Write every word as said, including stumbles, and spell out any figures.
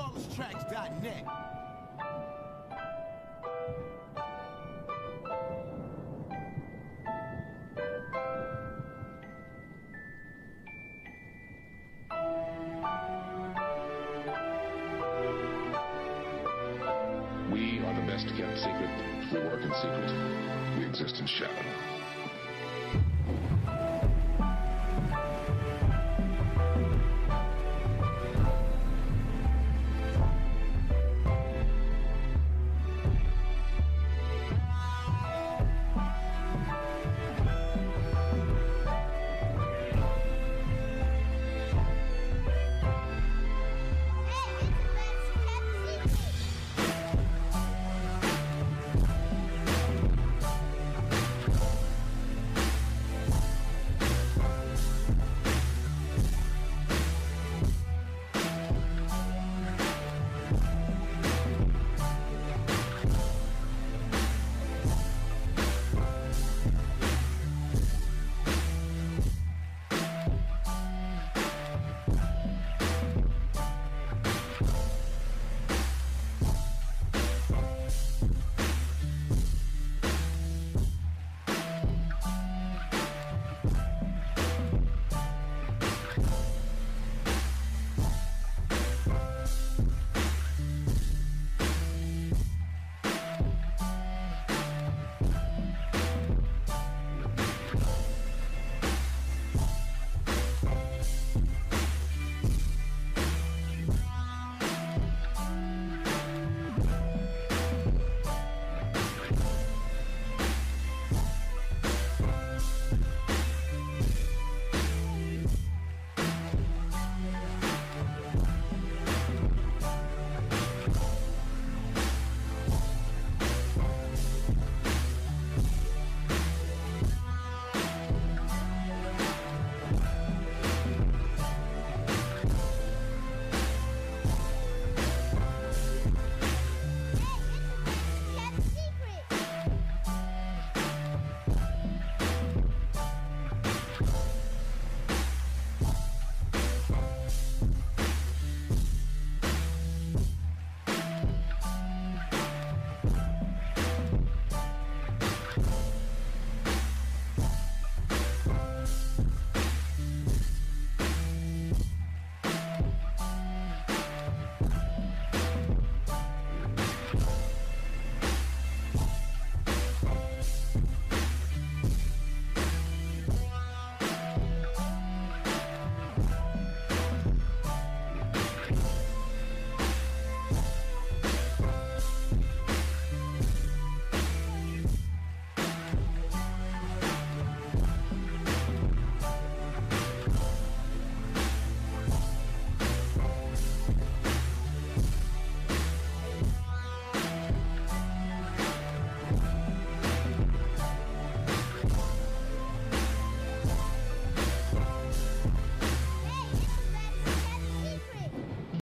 flawless tracks dot net. We are the best kept secret. We work in secret. We exist in shadow.